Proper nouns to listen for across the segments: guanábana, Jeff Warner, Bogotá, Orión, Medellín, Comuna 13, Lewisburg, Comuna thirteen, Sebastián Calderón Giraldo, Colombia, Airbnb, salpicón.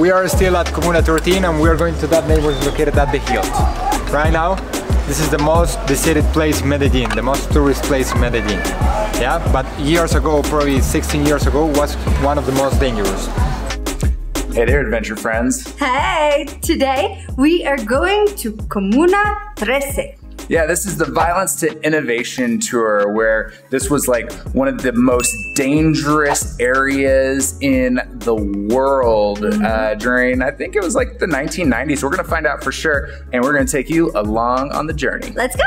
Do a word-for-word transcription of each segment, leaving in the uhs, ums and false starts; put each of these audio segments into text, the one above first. We are still at Comuna thirteen and we are going to that neighborhood located at the hills. Right now, this is the most visited place in Medellín, the most tourist place in Medellín. Yeah, but years ago, probably sixteen years ago, was one of the most dangerous. Hey there, adventure friends. Hey, today we are going to Comuna thirteen. Yeah, this is the Violence to Innovation Tour, where this was like one of the most dangerous areas in the world uh, during, I think it was like the nineteen nineties. We're gonna find out for sure, and we're gonna take you along on the journey. Let's go.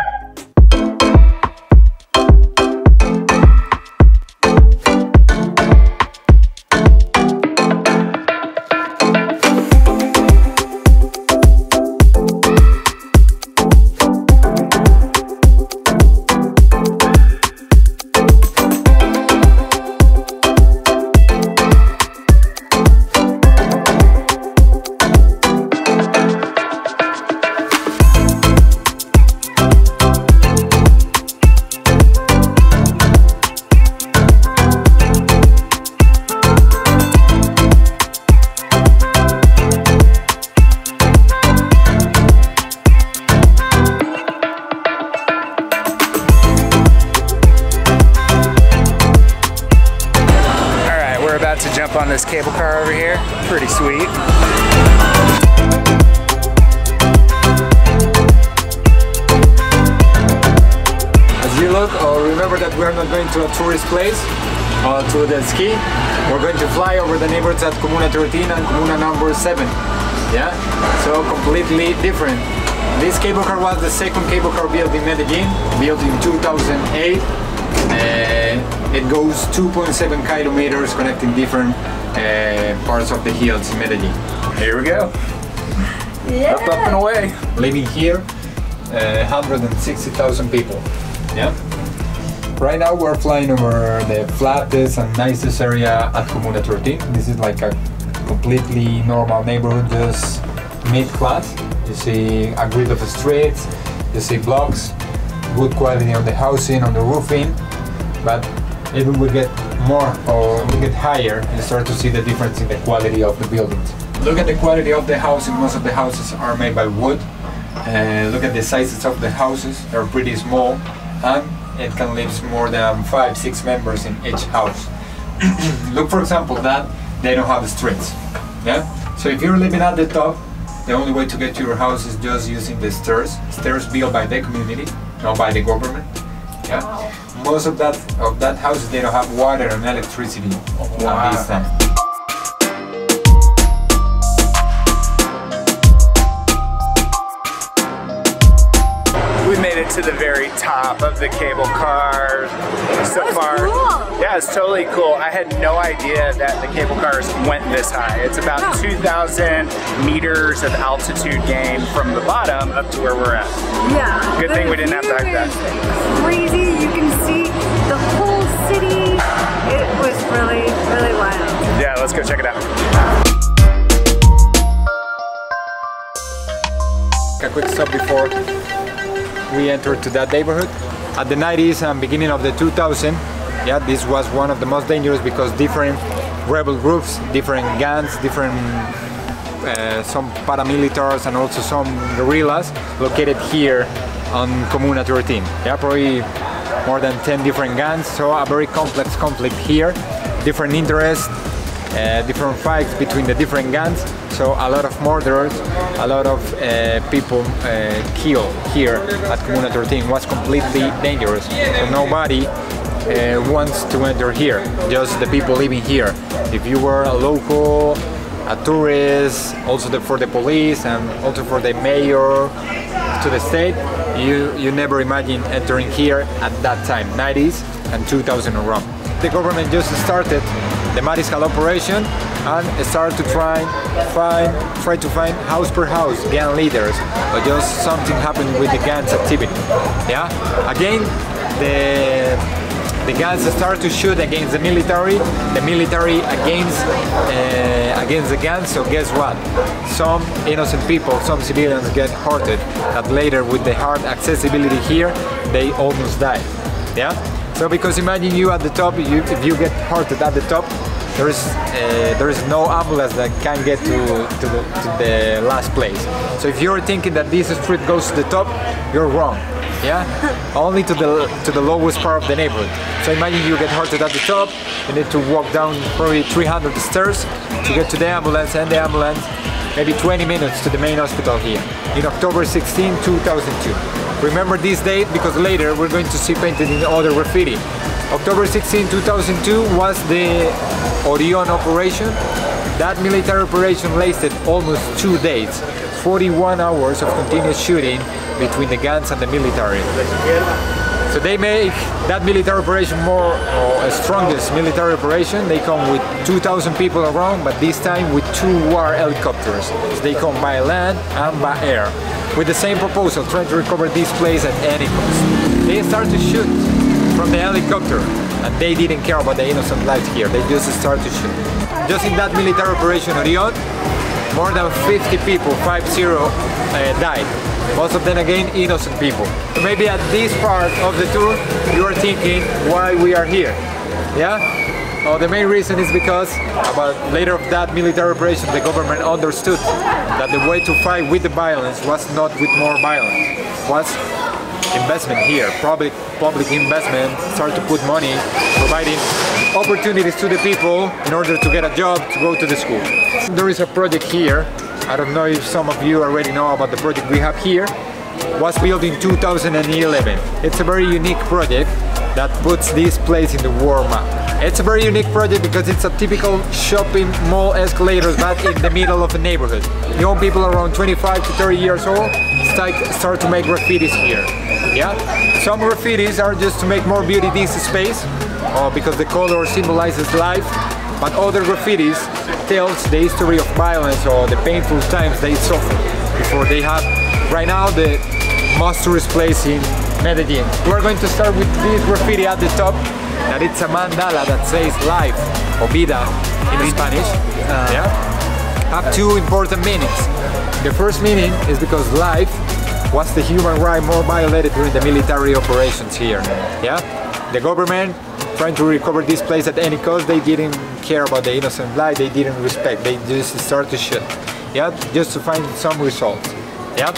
To jump on this cable car over here. Pretty sweet. As you look, or remember that we're not going to a tourist place, or uh, to the ski. We're going to fly over the neighborhoods at Comuna thirteen and Comuna number seven. Yeah? So completely different. This cable car was the second cable car built in Medellín, built in two thousand eight. Uh, it goes two point seven kilometers, connecting different uh, parts of the hills in Medellín. Here we go. Yeah. Up, up and away. Living here, uh, one hundred sixty thousand people. Yeah. Right now we're flying over the flattest and nicest area at Comuna thirteen. This is like a completely normal neighborhood, just mid-class. You see a grid of streets, you see blocks, good quality on the housing, on the roofing. But it will get more, or we get higher, and start to see the difference in the quality of the buildings. Look at the quality of the housing. Most of the houses are made by wood. Uh, look at the sizes of the houses. They're pretty small, and it can live more than five, six members in each house. Look, for example, that they don't have streets. Yeah. So if you're living at the top, the only way to get to your house is just using the stairs. Stairs built by the community, not by the government. Yeah. Wow. Most of that of that houses, they don't have water and electricity. Wow. At this time. We made it to the very top of the cable car. So far, cool. Yeah, it's totally cool. I had no idea that the cable cars went this high. It's about wow. two thousand meters of altitude gain from the bottom up to where we're at. Yeah. Good thing we didn't have to hike that. Crazy. You can see the whole city. It was really, really wild. Yeah, let's go check it out. A quick stop before we entered to that neighborhood. At the nineties and beginning of the two thousands, yeah, this was one of the most dangerous because different rebel groups, different gangs, different uh, some paramilitaries and also some guerrillas located here on Comuna thirteen. Yeah, probably more than ten different gangs, so a very complex conflict here. Different interests, uh, different fights between the different gangs, so a lot of murders, a lot of uh, people uh, killed here at Comuna thirteen. It was completely dangerous, so nobody uh, wants to enter here, just the people living here. If you were a local, a tourist, also the, for the police and also for the mayor, to the state, you you never imagine entering here at that time, nineties and two thousand around. The government just started the Mariscal operation and started to try find try to find house per house gang leaders, or just something happened with the gangs activity. Yeah, again the. The gangs start to shoot against the military, the military against uh, against the gangs. So guess what? Some innocent people, some civilians get hurted. That later, with the hard accessibility here, they almost die. Yeah. So because imagine you at the top, you, if you get hurted at the top, there is uh, there is no ambulance that can get to, to, the, to the last place. So if you're thinking that this street goes to the top, you're wrong. Yeah, only to the to the lowest part of the neighborhood. So imagine you get hurted at the top, you need to walk down probably three hundred stairs to get to the ambulance, and the ambulance maybe twenty minutes to the main hospital here. In October sixteenth two thousand two. Remember this date because later we're going to see painted in other graffiti. October sixteenth two thousand two was the Orión operation. That military operation lasted almost two days. forty-one hours of continuous shooting between the guns and the military. So they make that military operation more, or uh, strongest military operation. They come with two thousand people around, but this time with two war helicopters. So they come by land and by air, with the same proposal, trying to recover this place at any cost. They start to shoot from the helicopter, and they didn't care about the innocent lives here. They just start to shoot. Just in that military operation, Orión, more than fifty people, five zero, uh, died. Most of them again, innocent people. So maybe at this part of the tour, you are thinking why we are here, yeah? Well, the main reason is because about later of that military operation, the government understood that the way to fight with the violence was not with more violence, was investment here, public, public investment, start to put money, providing opportunities to the people in order to get a job, to go to the school. There is a project here, I don't know if some of you already know about the project we have here, was built in two thousand eleven. It's a very unique project that puts this place in the world map. It's a very unique project because it's a typical shopping mall escalators but in the middle of a neighborhood. Young people around twenty-five to thirty years old start to make graffitis here. Yeah, some graffitis are just to make more beauty this space, or because the color symbolizes life, but other graffitis tells the history of violence or the painful times they suffered before they have right now the monstrous place in Medellín. We're going to start with this graffiti at the top, that it's a mandala that says life, o vida in Spanish. Uh, yeah, have two important meanings. The first meaning is because life was the human right more violated during the military operations here. Yeah, the government trying to recover this place at any cost, they didn't care about the innocent life, they didn't respect, they just started to shoot. Yeah, just to find some results. Yeah,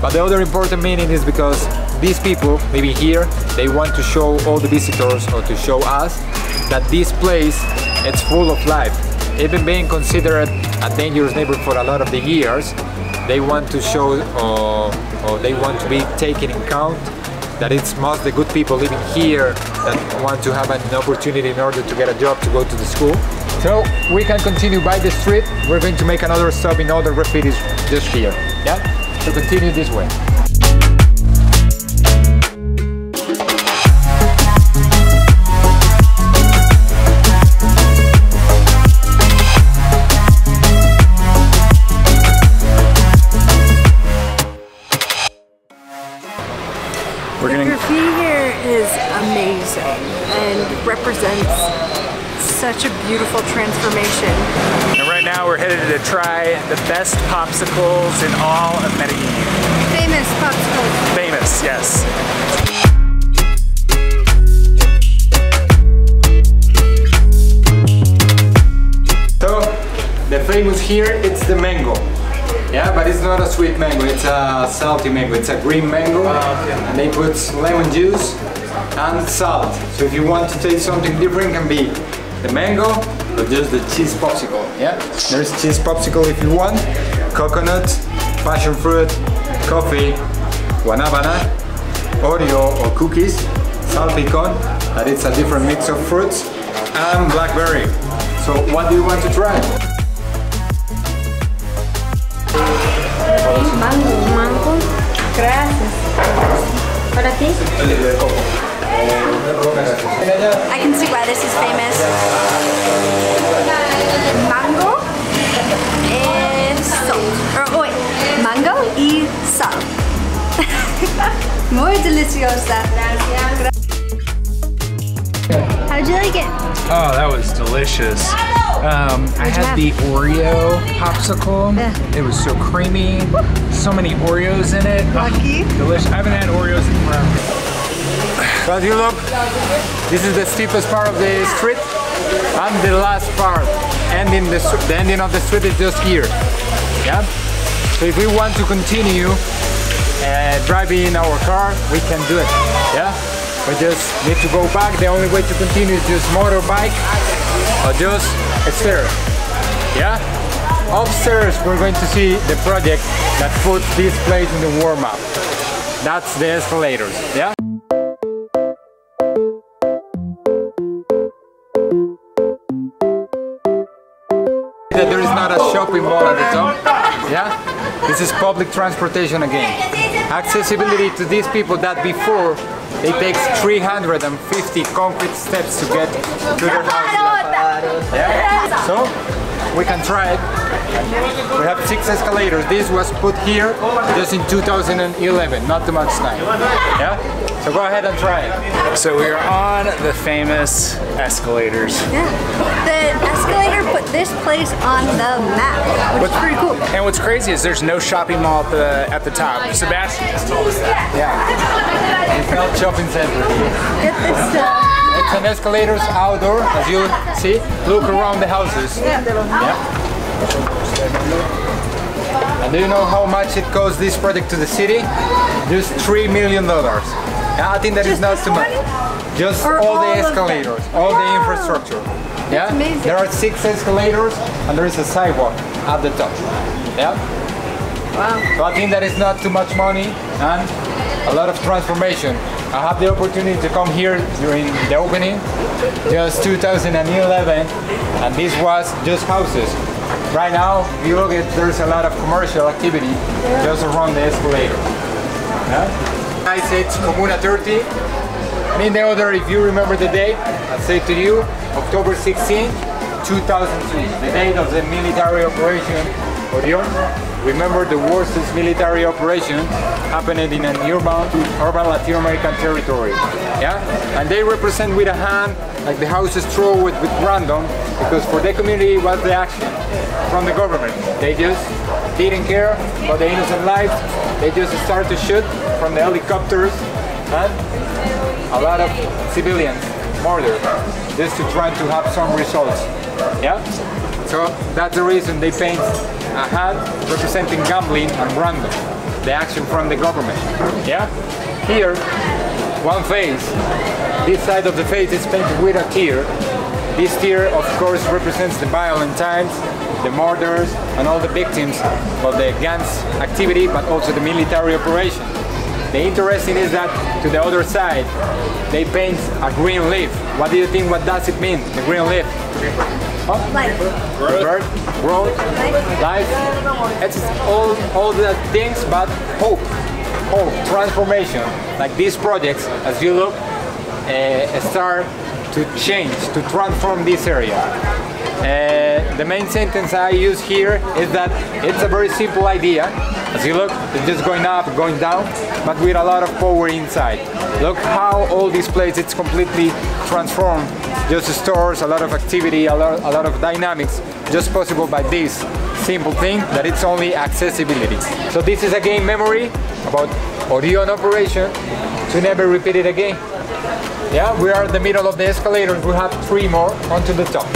but the other important meaning is because these people, maybe here, they want to show all the visitors or to show us that this place it's full of life. Even being considered a dangerous neighborhood for a lot of the years, they want to show uh, or they want to be taken in account that it's most the good people living here that want to have an opportunity in order to get a job, to go to the school. So we can continue by the street. We're going to make another stop in other graffitis just here. Yeah? So continue this way. We're the graffiti here is amazing and represents such a beautiful transformation. And right now we're headed to try the best popsicles in all of Medellín. Famous popsicles. Famous, yes. So, the famous here, it's the mango. Yeah, but it's not a sweet mango, it's a salty mango, it's a green mango, uh, yeah. And they put lemon juice and salt. So if you want to taste something different, it can be the mango or just the cheese popsicle. Yeah, there's cheese popsicle if you want, coconut, passion fruit, coffee, guanábana, Oreo or cookies, salpicón, that it's a different mix of fruits, and blackberry. So what do you want to try? Mango, mango, gracias. ¿Para ti? I can see why this is famous. Mango and salt. Or, oh, wait, mango y sal. Muy deliciosa. How'd you like it? Oh, that was delicious. Um, I had the Oreo popsicle. Yeah. It was so creamy. So many Oreos in it. Lucky. Oh, delicious. I haven't had Oreos in forever. But you look, this is the steepest part of the street. and the last part, ending the, the ending of the street is just here. Yeah. So if we want to continue uh, driving our car, we can do it. Yeah. We just need to go back. The only way to continue is just motorbike or just stairs. Yeah. Upstairs, we're going to see the project that puts this place in the warm up. That's the escalators, yeah? There is not a shopping mall at the top, yeah? This is public transportation again. Accessibility to these people that before, it takes three hundred fifty concrete steps to get to their house. Yeah? So? We can try it. We have six escalators. This was put here just in two thousand eleven, not too much time. Yeah? So go ahead and try it. So we are on the famous escalators. Yeah. The escalator put this place on the map, which what's, is pretty cool. And what's crazy is there's no shopping mall at the at the top. Sebastian just told us that. Yeah. It felt shopping center. Get this stuff. It's an escalator outdoor, as you see. Look around the houses. Yeah. Yeah. And do you know how much it costs this project to the city? Just three million dollars. I think that just is not too much. Money? Just all, all the escalators, all wow. the infrastructure. Yeah. There are six escalators and there is a sidewalk at the top. Yeah. Wow. So I think that is not too much money and a lot of transformation. I had the opportunity to come here during the opening, just two thousand eleven, and this was just houses. Right now, if you look at, there's a lot of commercial activity just around the escalator. Yeah? I said Comuna thirty, and in the other, if you remember the date, I said to you, October sixteenth, two thousand three, the date of the military operation Orión. Remember, the worst military operation happened in an urban, urban Latin American territory. Yeah? And they represent with a hand, like the houses thrown with, with random, because for the community it was the action from the government. They just didn't care about the innocent lives. They just started to shoot from the helicopters and a lot of civilians murdered just to try to have some results. Yeah? So that's the reason they paint a hand representing gambling and random, the action from the government. Yeah? Here, one face, this side of the face is painted with a tear. This tear, of course, represents the violent times, the murders, and all the victims of the gangs activity, but also the military operation. The interesting is that to the other side, they paint a green leaf. What do you think, what does it mean, the green leaf? Oh, life. Birth, growth, life. life. It's all, all the things, but hope, hope, transformation. Like these projects, as you look, uh, start to change, to transform this area. Uh, the main sentence I use here is that it's a very simple idea. As you look, it's just going up, going down, but with a lot of power inside. Look how all this place, it's completely transformed. Just stores, a lot of activity, a lot, a lot of dynamics, just possible by this simple thing, that it's only accessibility. So this is again memory about Orión operation, to never repeat it again. Yeah, we are in the middle of the escalators, we have three more onto the top.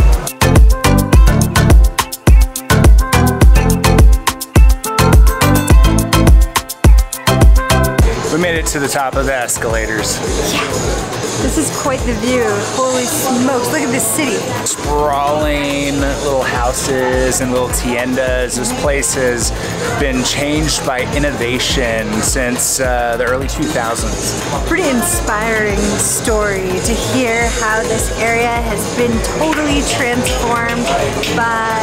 We made it to the top of the escalators. Yeah. This is quite the view. Holy smokes, look at this city. Sprawling little houses and little tiendas. This place has been changed by innovation since uh, the early two thousands. Pretty inspiring story to hear how this area has been totally transformed by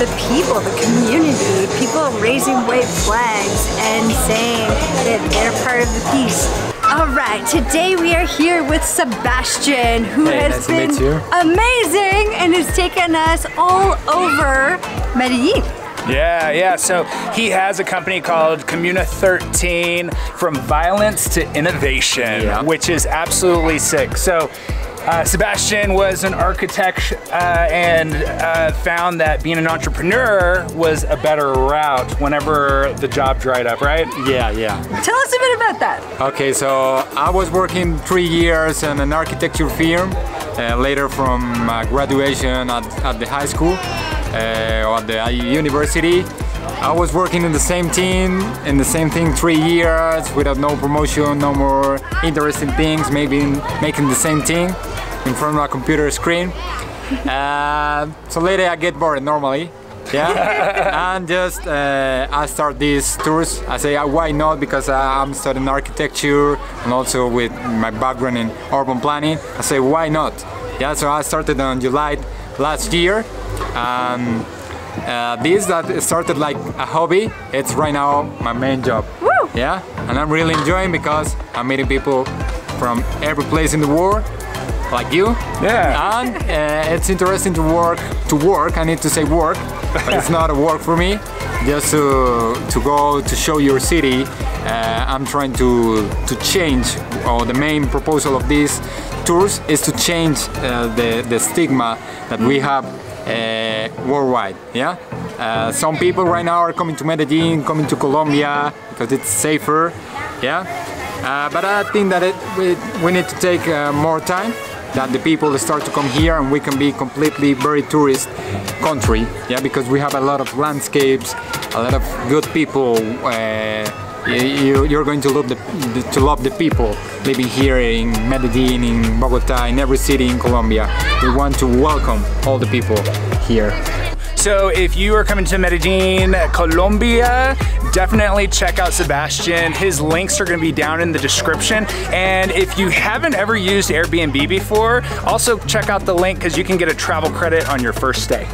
the people, the community, people raising white flags and saying that they're part of the peace. All right, today we are here with Sebastian, who hey, has nice been amazing and has taken us all over Medellín. Yeah, yeah, so he has a company called Comuna thirteen, From Violence to Innovation, yeah. Which is absolutely sick. So Uh, Sebastian was an architect uh, and uh, found that being an entrepreneur was a better route whenever the job dried up, right? Yeah, yeah. Tell us a bit about that. Okay, so I was working three years in an architecture firm, uh, later from uh, graduation at, at the high school, uh, or at the university. I was working in the same team, in the same thing three years, without no promotion, no more interesting things, maybe making the same thing in front of a computer screen. Uh, so later I get bored normally, yeah, and just uh, I start these tours. I say, uh, why not, because I'm studying architecture and also with my background in urban planning. I say, why not? Yeah, so I started on July last year. Um, Uh, this that started like a hobby, it's right now my main job. Woo! Yeah, and I'm really enjoying because I'm meeting people from every place in the world, like you. Yeah. And uh, it's interesting to work, to work, I need to say work, but it's not a work for me. Just to, to go to show your city, uh, I'm trying to, to change, or the main proposal of these tours is to change uh, the, the stigma that we have Uh, worldwide, yeah. Uh, some people right now are coming to Medellín, coming to Colombia because it's safer, yeah. Uh, but I think that it, we, we need to take uh, more time, that the people start to come here and we can be completely very tourist country, yeah, because we have a lot of landscapes, a lot of good people. Uh, You, you're going to love the, the to love the people living here in Medellín, in Bogotá, in every city in Colombia. We want to welcome all the people here. So if you are coming to Medellín, Colombia, definitely check out Sebastian. His links are going to be down in the description. And if you haven't ever used Airbnb before, also check out the link because you can get a travel credit on your first day.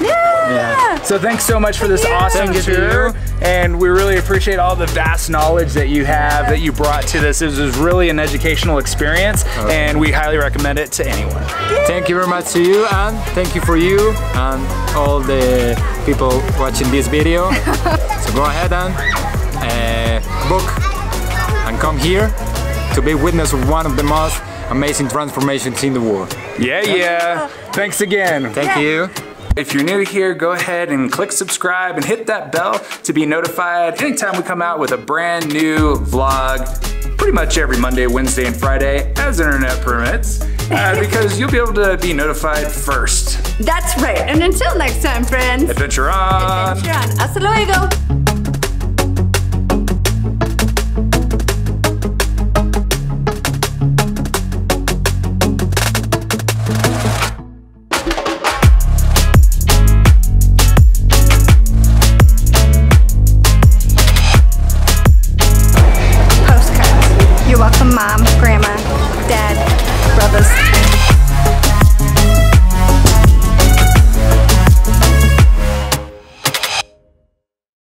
Yeah. Yeah. So thanks so much for this yeah. awesome tour, and we really appreciate all the vast knowledge that you have, that you brought to this. It was really an educational experience, okay. and we highly recommend it to anyone. Yeah. Thank you very much to you, and thank you for you, and all the people watching this video. So go ahead and uh, book, and come here to be witness of one of the most amazing transformations in the world. Yeah, yeah. yeah. Thanks again. Thank yeah. you. If you're new here, go ahead and click subscribe and hit that bell to be notified anytime we come out with a brand new vlog, pretty much every Monday, Wednesday, and Friday, as internet permits, uh, because you'll be able to be notified first. That's right, and until next time, friends. Adventure on. Adventure on. Hasta luego.